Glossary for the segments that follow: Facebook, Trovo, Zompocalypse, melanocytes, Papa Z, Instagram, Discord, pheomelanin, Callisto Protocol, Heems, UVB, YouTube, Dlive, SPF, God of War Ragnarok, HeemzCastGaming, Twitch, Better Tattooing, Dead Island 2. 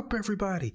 up, everybody?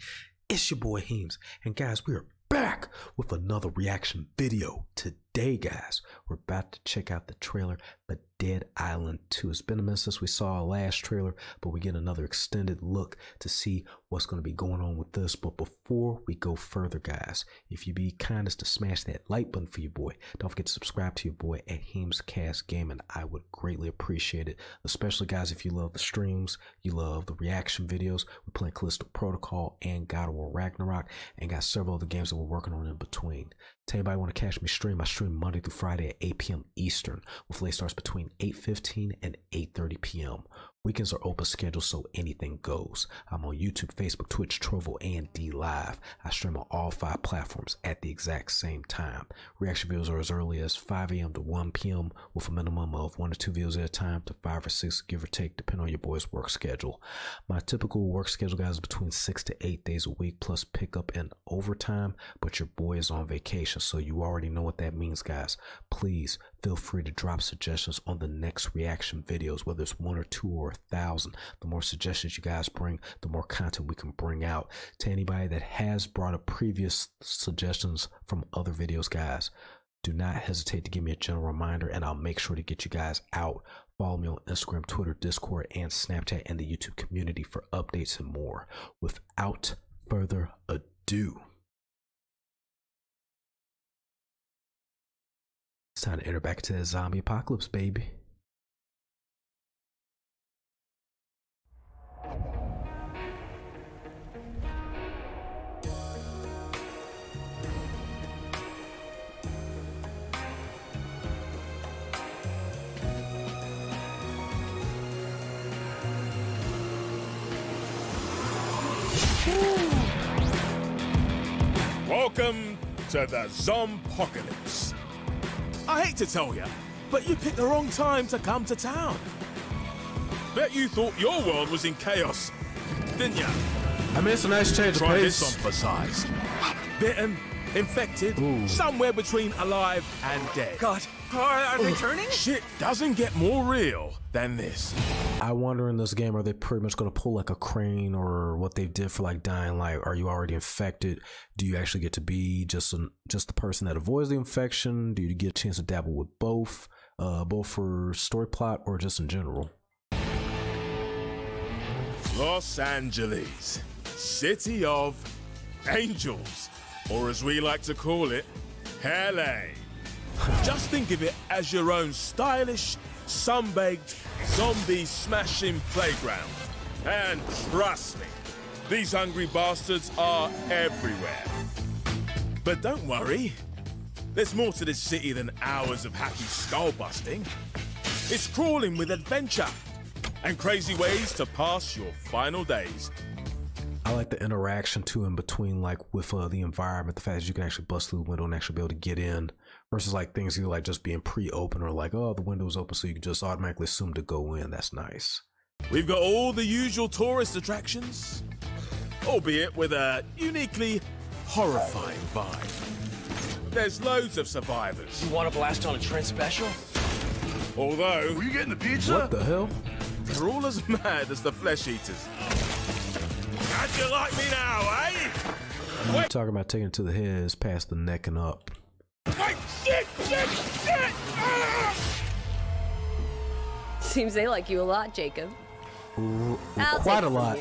It's your boy Heems, and guys, we are back with another reaction video. Today, guys, we're about to check out the trailer for Dead Island 2. It's been a minute since we saw our last trailer, but we get another extended look to see what's going to be going on with this. But before we go further, guys, if you be kind as to smash that like button for your boy, don't forget to subscribe to your boy at HeemzCastGaming. I would greatly appreciate it, especially, guys, if you love the streams, you love the reaction videos. We're playing Callisto Protocol and God of War Ragnarok, and got several other games that we're working on in between. To anybody want to catch me stream, I stream Monday through Friday at 8 p.m. Eastern, with late starts between 8:15 and 8:30 p.m. Weekends are open schedule, so anything goes. I'm on YouTube, Facebook, Twitch, Trovo, and Dlive. I stream on all 5 platforms at the exact same time. Reaction videos are as early as 5 a.m. to 1 p.m. with a minimum of 1 to 2 videos at a time to 5 or 6, give or take, depending on your boy's work schedule. My typical work schedule, guys, is between 6 to 8 days a week, plus pickup and overtime, but your boy is on vacation, so you already know what that means, guys. Please feel free to drop suggestions on the next reaction videos, whether it's 1 or 2 or 1,000. The more suggestions you guys bring, the more content we can bring out. To anybody that has brought up previous suggestions from other videos, guys, do not hesitate to give me a general reminder, and I'll make sure to get you guys out. Follow me on Instagram, Twitter, Discord, and Snapchat, and the YouTube community for updates and more. Without further ado, it's time to enter back into the zombie apocalypse, baby. Welcome to the Zompocalypse. I hate to tell you, but you picked the wrong time to come to town. Bet you thought your world was in chaos, didn't ya? I mean, it's a nice change of pace. Try this on for size. Bitten, infected, ooh, somewhere between alive and dead. God, are they turning? Shit doesn't get more real than this. I wonder in this game, are they pretty much going to pull like a crane or what they did for like Dying Light? Are you already infected? Do you actually get to be just the person that avoids the infection? Do you get a chance to dabble with both, both for story plot or just in general? Los Angeles, city of angels, or as we like to call it, LA. Just think of it as your own stylish, sunbaked, zombie-smashing playground. And trust me, these hungry bastards are everywhere. But don't worry, there's more to this city than hours of happy skull-busting. It's crawling with adventure and crazy ways to pass your final days. I like the interaction, too, in between, like, with the environment, the fact that you can actually bust through the window and actually be able to get in, versus, like, things either, like, just being pre-open or, like, oh, the window's open, so you can just automatically assume to go in. That's nice. We've got all the usual tourist attractions, albeit with a uniquely horrifying vibe. There's loads of survivors. You want to blast on a Trent special? Although... Were you getting the pizza? What the hell? They're all as mad as the flesh eaters. How'd you like me now, eh? I'm talking about taking it to the head, past the neck and up. Wait, shit! Ah! Seems they like you a lot, Jacob. Ooh, quite a lot.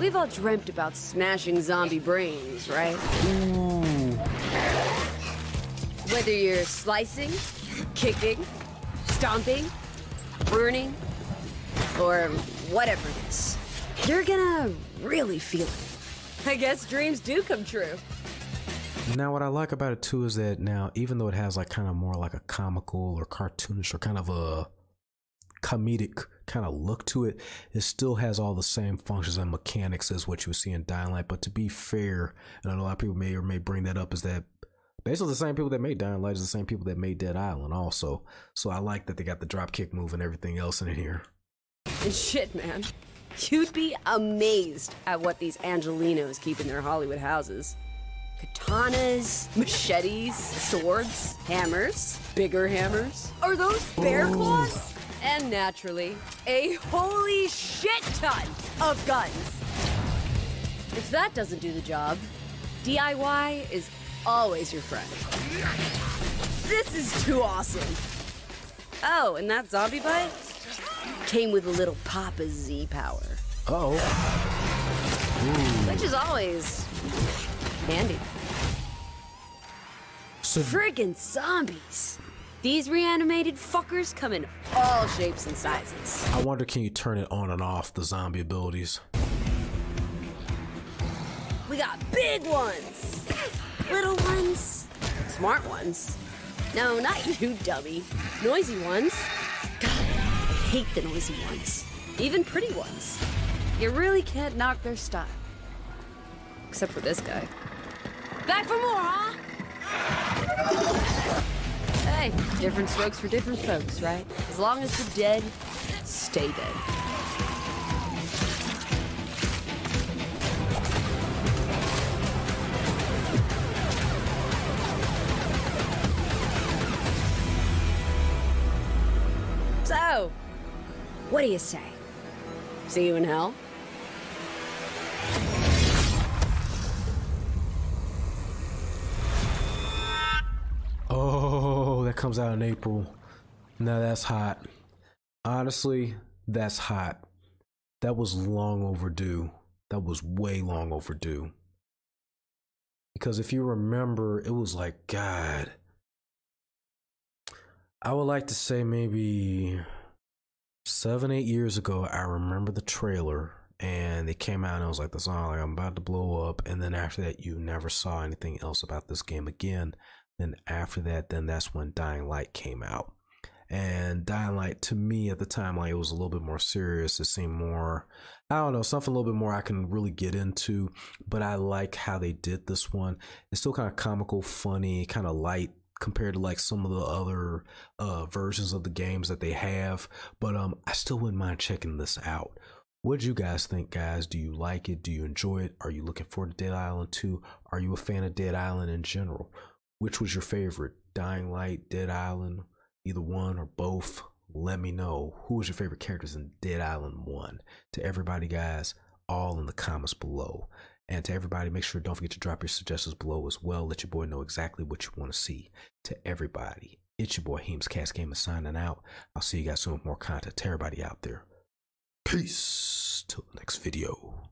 We've all dreamt about smashing zombie brains, right? Ooh. Whether you're slicing, kicking, stomping, burning, or whatever it is, you're gonna really feel it. I guess dreams do come true. Now, what I like about it too is that now, even though it has like kind of more like a comical or cartoonish or kind of a comedic kind of look to it, it still has all the same functions and mechanics as what you would see in Dying Light. But to be fair, and I know a lot of people may or may bring that up, is that basically the same people that made Dying Light is the same people that made Dead Island also. So I like that they got the dropkick move and everything else in here. And shit, man. You'd be amazed at what these Angelinos keep in their Hollywood houses. Katanas, machetes, swords, hammers, bigger hammers. Are those bear claws? And naturally, a holy shit ton of guns. If that doesn't do the job, DIY is always your friend. This is too awesome. Oh, and that zombie bite came with a little Papa Z power. Which is always handy. So friggin' zombies. These reanimated fuckers come in all shapes and sizes. I wonder, can you turn it on and off, the zombie abilities? We got big ones, little ones, smart ones. No, not you, dummy. Noisy ones. God, I hate the noisy ones. Even pretty ones. You really can't knock their style. Except for this guy. Back for more, huh? Hey, different strokes for different folks, right? As long as you're dead, stay dead. So, what do you say? See you in hell? Oh, that comes out in April. Now that's hot. Honestly, that's hot. That was long overdue. That was way long overdue. Because if you remember, it was like, God, I would like to say maybe 7-8 years ago, I remember the trailer and it came out and I was like, that's all, like, I'm about to blow up. And then after that, you never saw anything else about this game again. Then after that, then that's when Dying Light came out. And Dying Light, to me at the time, like, it was a little bit more serious. It seemed more, I don't know, something a little bit more I can really get into. But I like how they did this one. It's still kind of comical, funny, kind of light compared to like some of the other versions of the games that they have. But I still wouldn't mind checking this out. What'd you guys think, guys? Do you like it? Do you enjoy it? Are you looking forward to Dead Island 2? Are you a fan of Dead Island in general? Which was your favorite? Dying Light, Dead Island, either one or both? Let me know. Who was your favorite characters in Dead Island 1? To everybody, guys, all in the comments below. And to everybody, make sure, don't forget to drop your suggestions below as well. Let your boy know exactly what you want to see. To everybody, it's your boy HeemzCastGaming signing out. I'll see you guys soon with more content. To everybody out there, peace. Till the next video.